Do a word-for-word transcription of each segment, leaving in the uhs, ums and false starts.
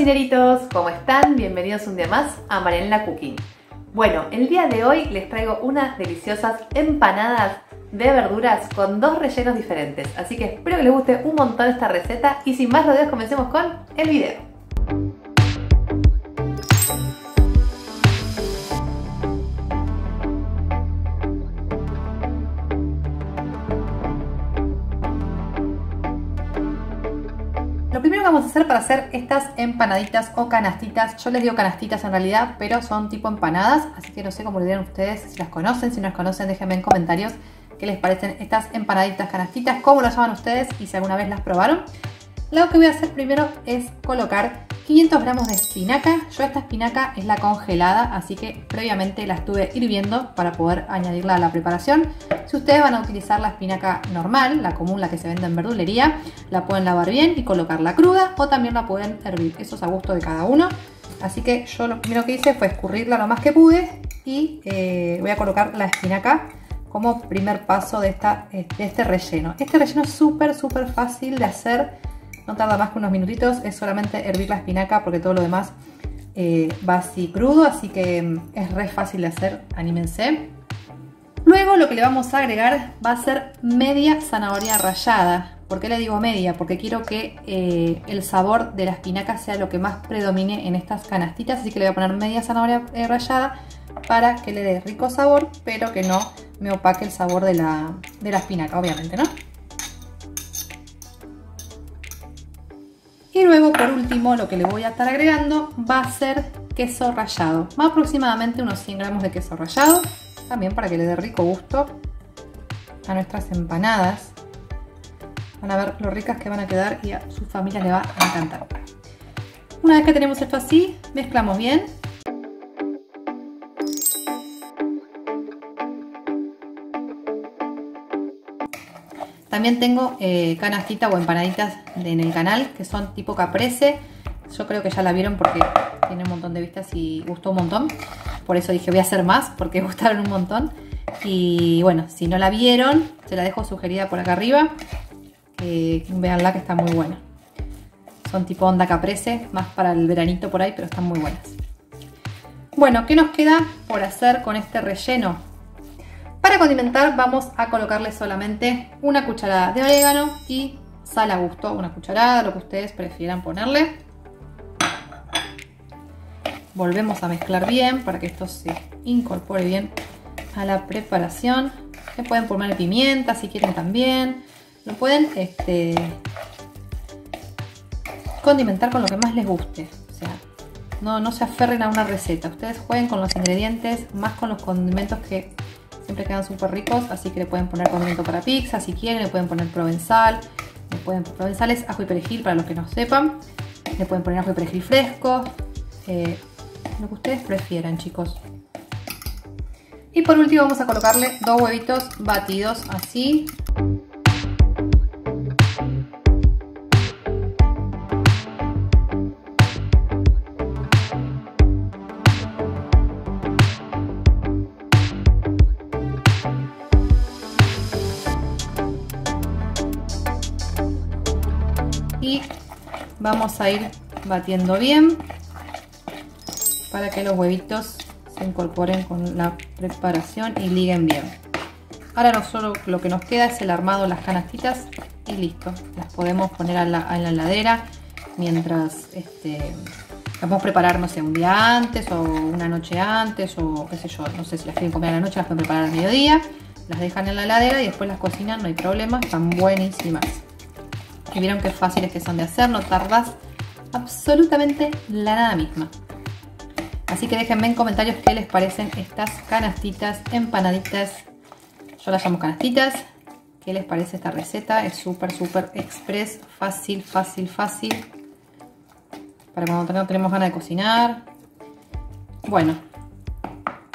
cocineritos, ¿cómo están? Bienvenidos un día más a Marianela Cooking. Bueno, el día de hoy les traigo unas deliciosas empanadas de verduras con dos rellenos diferentes. Así que espero que les guste un montón esta receta y sin más rodeos comencemos con el video. Lo primero que vamos a hacer para hacer estas empanaditas o canastitas, yo les digo canastitas en realidad, pero son tipo empanadas, así que no sé cómo le dirán ustedes, si las conocen, si no las conocen, déjenme en comentarios qué les parecen estas empanaditas, canastitas, cómo las llaman ustedes y si alguna vez las probaron. Lo que voy a hacer primero es colocar quinientos gramos de espinaca. Yo esta espinaca es la congelada, así que previamente la estuve hirviendo para poder añadirla a la preparación. Si ustedes van a utilizar la espinaca normal, la común, la que se vende en verdulería, la pueden lavar bien y colocarla cruda o también la pueden hervir. Eso es a gusto de cada uno. Así que yo lo primero que hice fue escurrirla lo más que pude y eh, voy a colocar la espinaca como primer paso de, esta, de este relleno. Este relleno es súper, súper fácil de hacer. No tarda más que unos minutitos, es solamente hervir la espinaca porque todo lo demás eh, va así crudo, así que es re fácil de hacer, anímense. Luego lo que le vamos a agregar va a ser media zanahoria rallada. ¿Por qué le digo media? Porque quiero que eh, el sabor de la espinaca sea lo que más predomine en estas canastitas, así que le voy a poner media zanahoria eh, rallada para que le dé rico sabor, pero que no me opaque el sabor de la, de la espinaca, obviamente, ¿no? Y luego, por último, lo que le voy a estar agregando va a ser queso rallado. Más aproximadamente unos cien gramos de queso rallado, también para que le dé rico gusto a nuestras empanadas. Van a ver lo ricas que van a quedar y a su familia le va a encantar. Una vez que tenemos esto así, mezclamos bien. También tengo eh, canastitas o empanaditas de, en el canal que son tipo caprese. Yo creo que ya la vieron porque tiene un montón de vistas y gustó un montón. Por eso dije voy a hacer más porque gustaron un montón. Y bueno, si no la vieron, se la dejo sugerida por acá arriba. Eh, véanla que está muy buena. Son tipo onda caprese, más para el veranito por ahí, pero están muy buenas. Bueno, ¿qué nos queda por hacer con este relleno? Para condimentar vamos a colocarle solamente una cucharada de orégano y sal a gusto, una cucharada, lo que ustedes prefieran ponerle. Volvemos a mezclar bien para que esto se incorpore bien a la preparación. Le pueden poner pimienta si quieren también. Lo pueden este, condimentar con lo que más les guste. O sea, no, no se aferren a una receta. Ustedes jueguen con los ingredientes, más con los condimentos que siempre quedan súper ricos, así que le pueden poner condimento para pizza si quieren, le pueden poner provenzal, le pueden poner provenzales, ajo y perejil para los que no sepan, le pueden poner ajo y perejil fresco, eh, lo que ustedes prefieran, chicos. Y por último vamos a colocarle dos huevitos batidos así. Y vamos a ir batiendo bien para que los huevitos se incorporen con la preparación y liguen bien. Ahora no solo lo que nos queda es el armado de las canastitas y listo. Las podemos poner a la, a la heladera mientras este, las podemos preparar, no sé, un día antes o una noche antes o qué sé yo. No sé si las quieren comer a la noche, las pueden preparar al mediodía. Las dejan en la heladera y después las cocinan, no hay problema, están buenísimas. Y vieron qué fáciles que son de hacer, no tardas absolutamente la nada misma. Así que déjenme en comentarios qué les parecen estas canastitas, empanaditas. Yo las llamo canastitas. ¿Qué les parece esta receta? Es súper, súper express, fácil, fácil, fácil. Para cuando no tenemos ganas de cocinar. Bueno,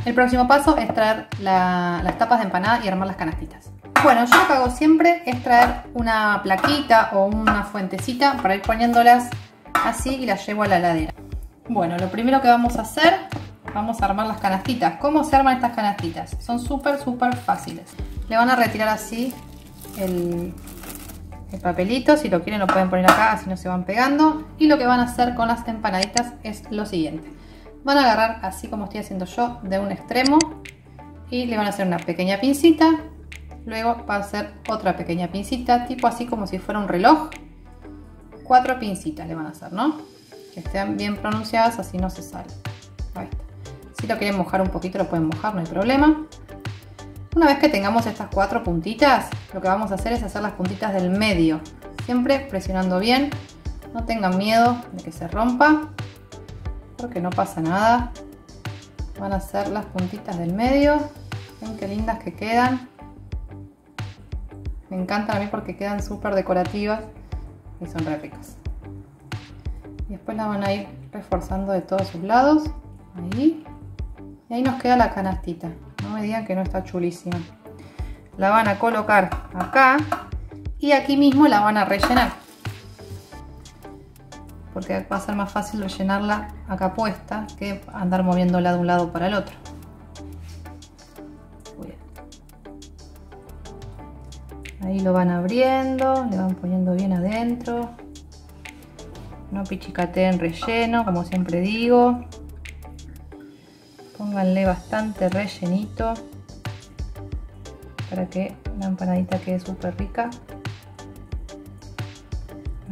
el próximo paso es traer la, las tapas de empanada y armar las canastitas. Bueno, yo lo que hago siempre es traer una plaquita o una fuentecita para ir poniéndolas así y las llevo a la heladera. Bueno, lo primero que vamos a hacer, vamos a armar las canastitas. ¿Cómo se arman estas canastitas? Son súper, súper fáciles. Le van a retirar así el, el papelito. Si lo quieren lo pueden poner acá, así no se van pegando. Y lo que van a hacer con las empanaditas es lo siguiente. Van a agarrar, así como estoy haciendo yo, de un extremo y le van a hacer una pequeña pincita. Luego va a hacer otra pequeña pincita, tipo así como si fuera un reloj. Cuatro pincitas le van a hacer, ¿no? Que estén bien pronunciadas, así no se sale. Ahí está. Si lo quieren mojar un poquito lo pueden mojar, no hay problema. Una vez que tengamos estas cuatro puntitas, lo que vamos a hacer es hacer las puntitas del medio. Siempre presionando bien. No tengan miedo de que se rompa, porque no pasa nada. Van a hacer las puntitas del medio. Ven qué lindas que quedan. Me encantan a mí porque quedan súper decorativas y son re ricas. Y después las van a ir reforzando de todos sus lados. Ahí. Y ahí nos queda la canastita. No me digan que no está chulísima. La van a colocar acá y aquí mismo la van a rellenar, porque va a ser más fácil rellenarla acá puesta que andar moviéndola de un lado para el otro. Ahí lo van abriendo, le van poniendo bien adentro. No pichicateen relleno, como siempre digo. Pónganle bastante rellenito para que la empanadita quede súper rica.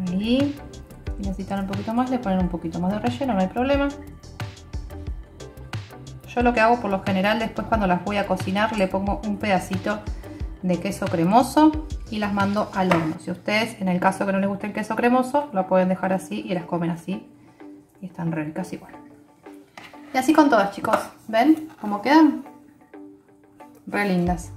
Ahí. Si necesitan un poquito más, le ponen un poquito más de relleno, no hay problema. Yo lo que hago por lo general, después cuando las voy a cocinar, le pongo un pedacito de queso cremoso y las mando al horno. Si ustedes, en el caso que no les guste el queso cremoso, lo pueden dejar así y las comen así. Y están re ricas igual. Y así con todas, chicos. ¿Ven cómo quedan? Re lindas.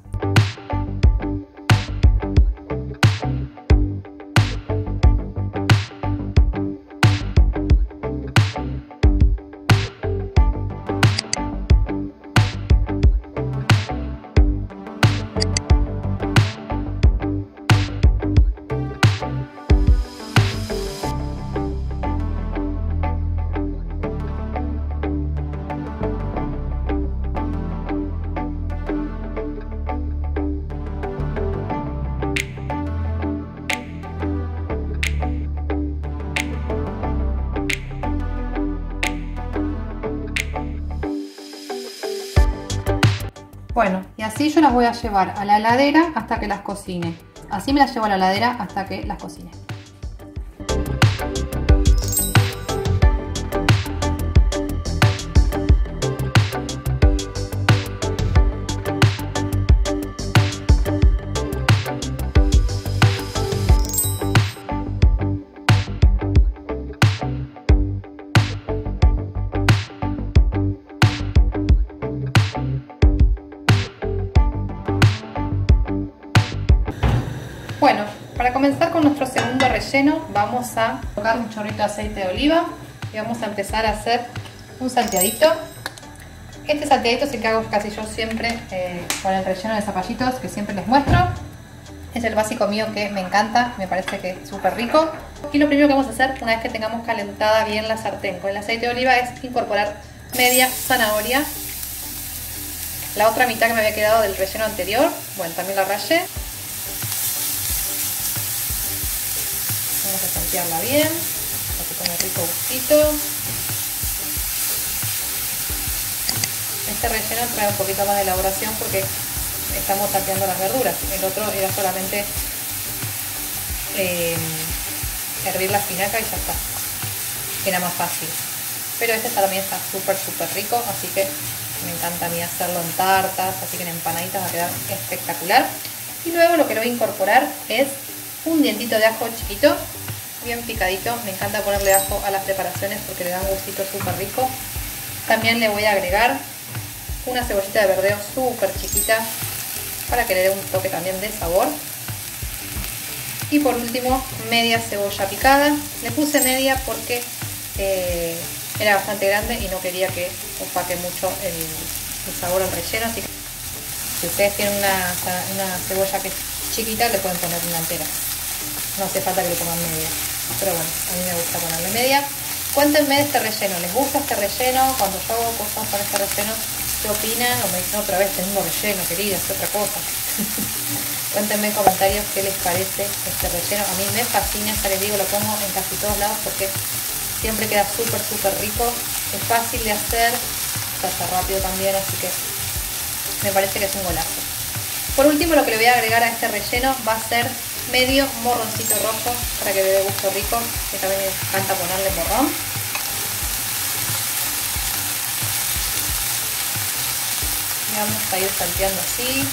Bueno, y así yo las voy a llevar a la heladera hasta que las cocine. Así me las llevo a la heladera hasta que las cocine. Bueno, para comenzar con nuestro segundo relleno vamos a colocar un chorrito de aceite de oliva y vamos a empezar a hacer un salteadito. Este salteadito es el que hago casi yo siempre eh, con el relleno de zapallitos que siempre les muestro. Es el básico mío que me encanta, me parece que es súper rico. Y lo primero que vamos a hacer una vez que tengamos calentada bien la sartén con el aceite de oliva es incorporar media zanahoria. La otra mitad que me había quedado del relleno anterior, bueno, también la rallé. Vamos a saltearla bien, para que tome rico gustito. Este relleno trae un poquito más de elaboración porque estamos salteando las verduras. El otro era solamente eh, hervir la espinaca y ya está. Era más fácil. Pero este también está súper súper rico, así que me encanta a mí hacerlo en tartas, así que en empanaditas va a quedar espectacular. Y luego lo que lo voy a incorporar es un dientito de ajo chiquito, bien picadito. Me encanta ponerle ajo a las preparaciones porque le da un gustito súper rico. También le voy a agregar una cebollita de verdeo súper chiquita para que le dé un toque también de sabor. Y por último, media cebolla picada. Le puse media porque eh, era bastante grande y no quería que opaque mucho el, el sabor al relleno. Así que si ustedes tienen una, una cebolla que es chiquita, le pueden poner una entera. No hace falta que le pongan media, pero bueno, a mí me gusta ponerle media. Cuéntenme de este relleno, ¿les gusta este relleno? Cuando yo hago cosas con este relleno, ¿qué opinan? O me dicen otra vez, tengo relleno, querida, es otra cosa. Cuéntenme en comentarios qué les parece este relleno. A mí me fascina, ya les digo, lo pongo en casi todos lados porque siempre queda súper, súper rico. Es fácil de hacer, se hace rápido también, así que me parece que es un golazo. Por último, lo que le voy a agregar a este relleno va a ser medio morroncito rojo para que le dé gusto rico, que también me encanta ponerle morrón. Y vamos a ir salteando así.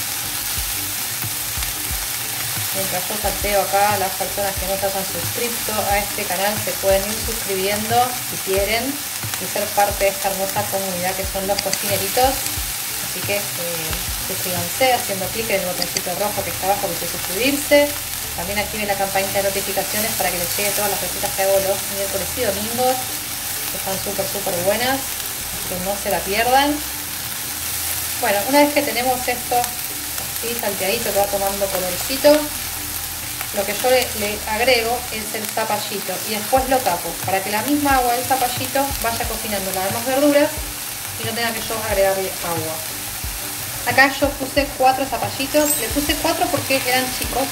Mientras yo salteo acá, las personas que no se hayan suscrito a este canal se pueden ir suscribiendo si quieren y ser parte de esta hermosa comunidad que son los cocineritos. Así que eh, suscríbanse haciendo clic en el botoncito rojo que está abajo, dice suscribirse. También activen la campanita de notificaciones para que les llegue todas las recetas que hago los miércoles y domingos, que están súper súper buenas, así que no se la pierdan. Bueno, una vez que tenemos esto así salteadito, que va tomando colorcito, lo que yo le, le agrego es el zapallito y después lo tapo para que la misma agua del zapallito vaya cocinando las demás verduras y no tenga que yo agregarle agua. Acá yo puse cuatro zapallitos, le puse cuatro porque eran chicos.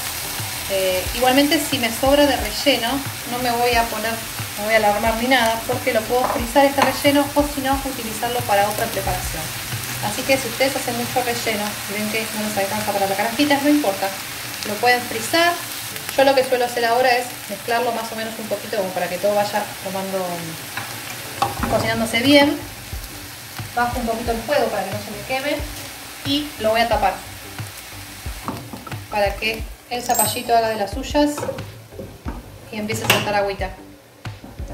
Eh, igualmente, si me sobra de relleno, no me voy a poner, no voy a alarmar ni nada, porque lo puedo frizar este relleno o si no, utilizarlo para otra preparación. Así que si ustedes hacen mucho relleno y ven que no nos alcanza para las carajitas, no importa, lo pueden frizar. Yo lo que suelo hacer ahora es mezclarlo más o menos un poquito como para que todo vaya tomando, cocinándose bien. Bajo un poquito el fuego para que no se me queme y lo voy a tapar para que el zapallito haga de las suyas y empiece a soltar agüita.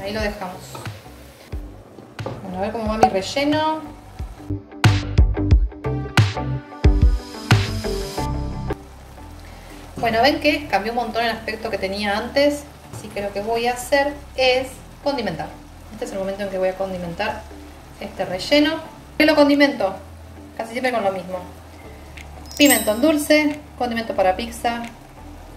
Ahí lo dejamos. Bueno, a ver cómo va mi relleno. Bueno, ven que cambió un montón el aspecto que tenía antes, así que lo que voy a hacer es condimentar. Este es el momento en que voy a condimentar este relleno. ¿Qué lo condimento? Casi siempre con lo mismo: pimentón dulce, condimento para pizza,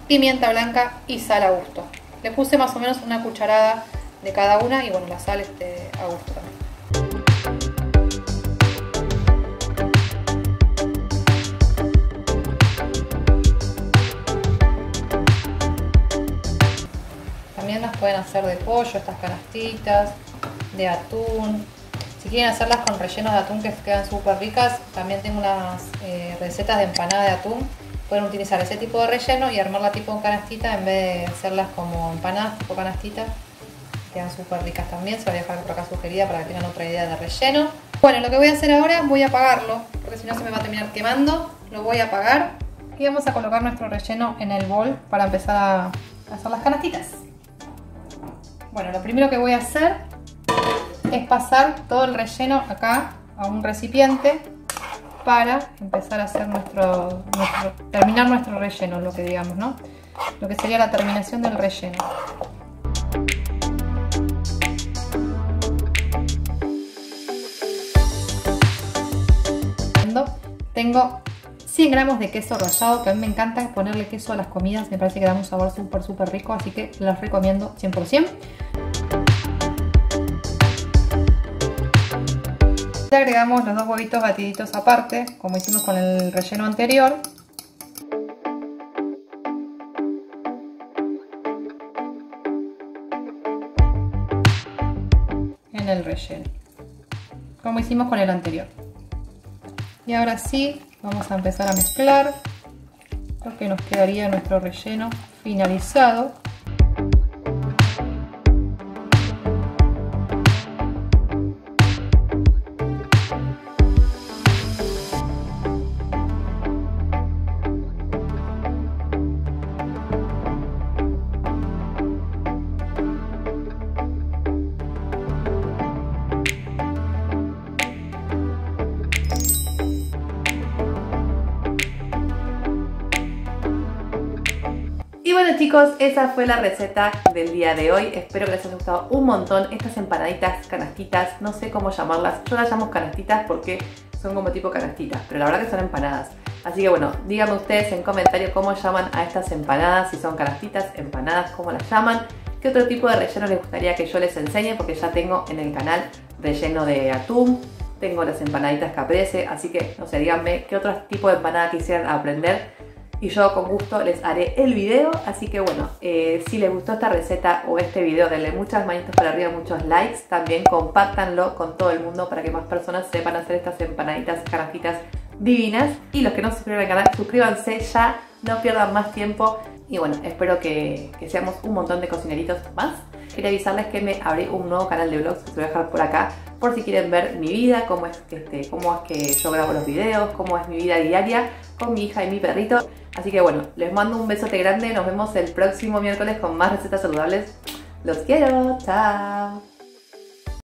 pimienta blanca y sal a gusto. Le puse más o menos una cucharada de cada una y bueno, la sal este, a gusto también. También las pueden hacer de pollo, estas canastitas, de atún. Si quieren hacerlas con rellenos de atún que quedan súper ricas, también tengo unas eh, recetas de empanada de atún. Pueden utilizar ese tipo de relleno y armarla tipo canastita en vez de hacerlas como empanadas tipo canastita. Quedan súper ricas también, se las voy a dejar por acá sugerida para que tengan otra idea de relleno. Bueno, lo que voy a hacer ahora, voy a apagarlo, porque si no se me va a terminar quemando. Lo voy a apagar y vamos a colocar nuestro relleno en el bol para empezar a hacer las canastitas. Bueno, lo primero que voy a hacer es pasar todo el relleno acá a un recipiente para empezar a hacer nuestro, nuestro terminar nuestro relleno, lo que digamos, ¿no? Lo que sería la terminación del relleno. Tengo cien gramos de queso rallado, que a mí me encanta ponerle queso a las comidas, me parece que da un sabor súper súper rico, así que los recomiendo cien por ciento. Le agregamos los dos huevitos batiditos aparte, como hicimos con el relleno anterior. En el relleno, como hicimos con el anterior. Y ahora sí, vamos a empezar a mezclar. Creo que nos quedaría nuestro relleno finalizado. Bueno chicos, esa fue la receta del día de hoy, espero que les haya gustado un montón estas empanaditas, canastitas, no sé cómo llamarlas, yo las llamo canastitas porque son como tipo canastitas, pero la verdad que son empanadas, así que bueno, díganme ustedes en comentario cómo llaman a estas empanadas, si son canastitas, empanadas, cómo las llaman, qué otro tipo de relleno les gustaría que yo les enseñe, porque ya tengo en el canal relleno de atún, tengo las empanaditas caprese, así que no sé, díganme qué otro tipo de empanada quisieran aprender. y yo con gusto les haré el video. Así que bueno, eh, si les gustó esta receta o este video, denle muchas manitas para arriba, muchos likes. También compártanlo con todo el mundo para que más personas sepan hacer estas empanaditas, canastitas divinas. Y los que no se suscriben al canal, suscríbanse ya, no pierdan más tiempo. Y bueno, espero que, que seamos un montón de cocineritos más. Quería avisarles que me abrí un nuevo canal de vlogs que os voy a dejar por acá, por si quieren ver mi vida, cómo es que, este, cómo es que yo grabo los videos, cómo es mi vida diaria con mi hija y mi perrito. Así que bueno, les mando un besote grande, nos vemos el próximo miércoles con más recetas saludables. Los quiero, chao.